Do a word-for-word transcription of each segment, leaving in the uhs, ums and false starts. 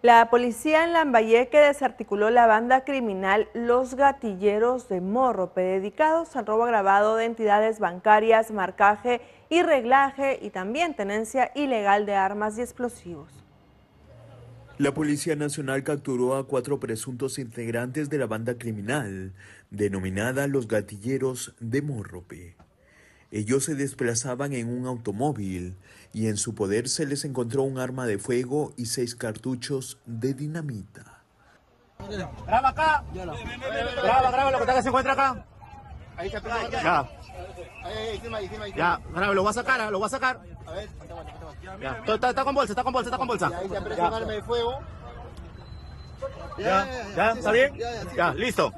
La policía en Lambayeque desarticuló la banda criminal Los Gatilleros de Mórrope, dedicados al robo agravado de entidades bancarias, marcaje y reglaje y también tenencia ilegal de armas y explosivos. La Policía Nacional capturó a cuatro presuntos integrantes de la banda criminal, denominada Los Gatilleros de Mórrope. Ellos se desplazaban en un automóvil y en su poder se les encontró un arma de fuego y seis cartuchos de dinamita. Graba acá. Graba, graba lo que se encuentra acá. Ahí está. Ya. Ya, graba, lo voy a sacar, lo voy a sacar. A ver, está, está con bolsa, está con bolsa, está con bolsa. Ahí se apreció un arma de fuego. Ya, ya, ¿está bien? Ya, listo.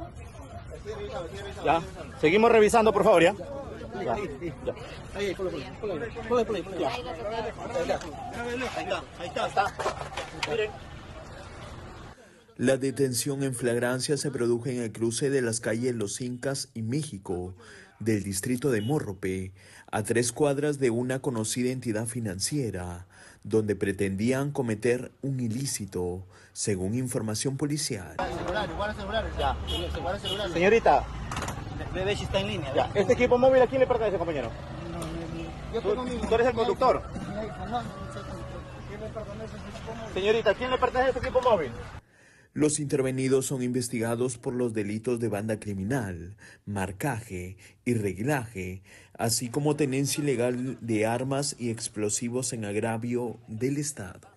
Ya, seguimos revisando, por favor, ya. Ya, ya. Ahí, por ahí, por ahí, por ahí, por ahí, por ahí. Ahí está, ahí está, ahí está. Miren. La detención en flagrancia se produjo en el cruce de las calles Los Incas y México, del distrito de Mórrope, a tres cuadras de una conocida entidad financiera, donde pretendían cometer un ilícito, según información policial. Señorita. Bebé si está en línea. Ya. ¿Este equipo móvil a quién le pertenece, compañero? No, no, no. Yo tengo mi... ¿Tú eres el conductor? No, no, ¿quién le pertenece este equipo móvil? Señorita, ¿quién le pertenece este equipo móvil? Los intervenidos son investigados por los delitos de banda criminal, marcaje y reglaje, así como tenencia ilegal de armas y explosivos en agravio del Estado.